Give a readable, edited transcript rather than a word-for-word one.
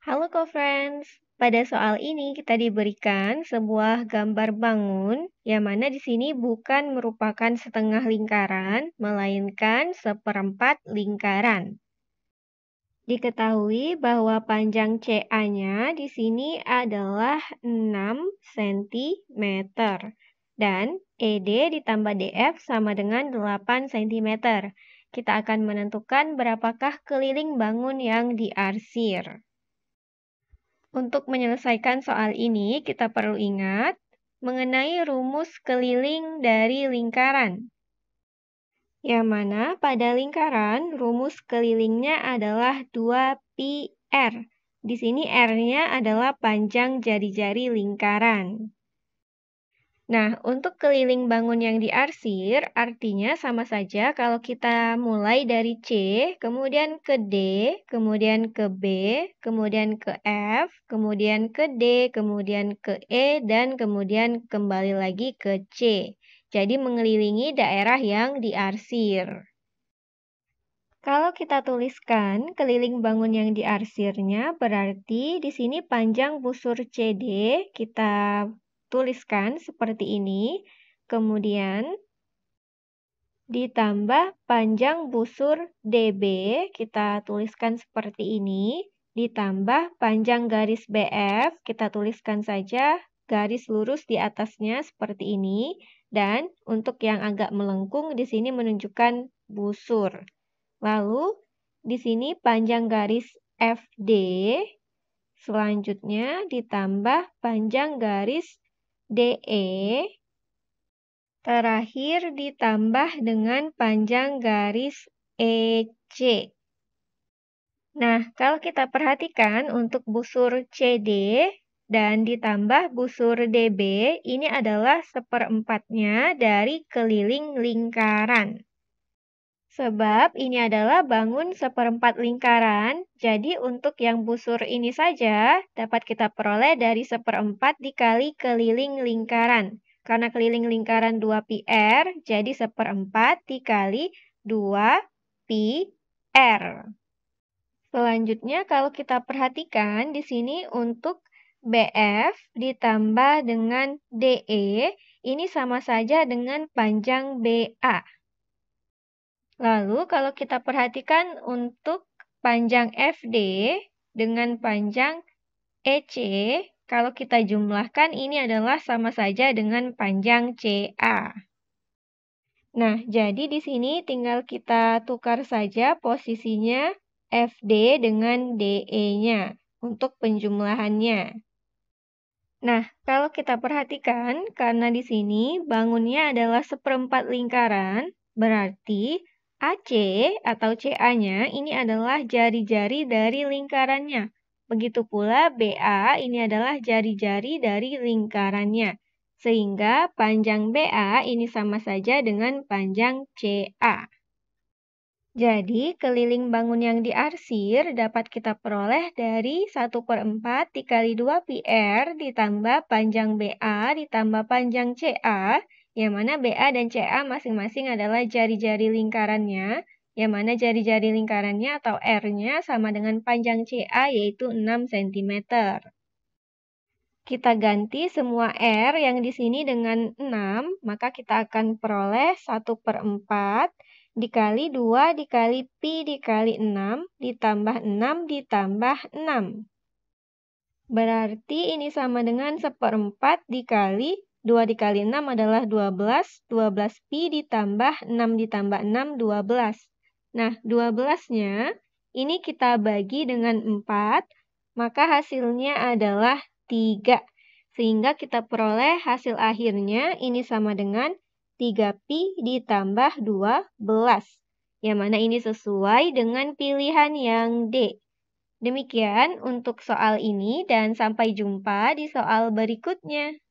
Halo co-friends, pada soal ini kita diberikan sebuah gambar bangun yang mana di sini bukan merupakan setengah lingkaran, melainkan seperempat lingkaran. Diketahui bahwa panjang CA-nya di sini adalah 6 cm dan ED ditambah DF sama dengan 8 cm. Kita akan menentukan berapakah keliling bangun yang diarsir. Untuk menyelesaikan soal ini, kita perlu ingat mengenai rumus keliling dari lingkaran. Yang mana pada lingkaran, rumus kelilingnya adalah 2πr. Di sini r-nya adalah panjang jari-jari lingkaran. Nah, untuk keliling bangun yang diarsir, artinya sama saja kalau kita mulai dari C, kemudian ke D, kemudian ke B, kemudian ke F, kemudian ke D, kemudian ke E, dan kemudian kembali lagi ke C. Jadi mengelilingi daerah yang diarsir. Kalau kita tuliskan keliling bangun yang diarsirnya, berarti di sini panjang busur CD kita tuliskan seperti ini, kemudian ditambah panjang busur DB, kita tuliskan seperti ini, ditambah panjang garis BF, kita tuliskan saja garis lurus di atasnya seperti ini, dan untuk yang agak melengkung di sini menunjukkan busur. Lalu di sini panjang garis FD, selanjutnya ditambah panjang garis DE, terakhir ditambah dengan panjang garis EC. Nah, kalau kita perhatikan untuk busur CD dan ditambah busur DB, ini adalah seperempatnya dari keliling lingkaran. Sebab ini adalah bangun seperempat lingkaran, jadi untuk yang busur ini saja dapat kita peroleh dari seperempat dikali keliling lingkaran. Karena keliling lingkaran 2πr, jadi seperempat dikali 2πr. Selanjutnya kalau kita perhatikan di sini untuk BF ditambah dengan DE, ini sama saja dengan panjang BA. Lalu kalau kita perhatikan untuk panjang FD dengan panjang EC, kalau kita jumlahkan ini adalah sama saja dengan panjang CA. Nah, jadi di sini tinggal kita tukar saja posisinya FD dengan DE-nya untuk penjumlahannya. Nah, kalau kita perhatikan karena di sini bangunnya adalah seperempat lingkaran, berarti AC atau CA-nya ini adalah jari-jari dari lingkarannya. Begitu pula BA ini adalah jari-jari dari lingkarannya. Sehingga panjang BA ini sama saja dengan panjang CA. Jadi keliling bangun yang diarsir dapat kita peroleh dari 1/4 dikali 2πr ditambah panjang BA ditambah panjang CA. Yang mana BA dan CA masing-masing adalah jari-jari lingkarannya, yang mana jari-jari lingkarannya atau R-nya sama dengan panjang CA yaitu 6 cm. Kita ganti semua R yang di sini dengan 6, maka kita akan peroleh 1/4 dikali 2 dikali Pi dikali 6 ditambah 6 ditambah 6. Berarti ini sama dengan 1/4 dikali 2 dikali 6 adalah 12, 12pi ditambah 6 ditambah 6, 12. Nah, 12-nya ini kita bagi dengan 4, maka hasilnya adalah 3. Sehingga kita peroleh hasil akhirnya ini sama dengan 3pi ditambah 12. Yang mana ini sesuai dengan pilihan yang D. Demikian untuk soal ini dan sampai jumpa di soal berikutnya.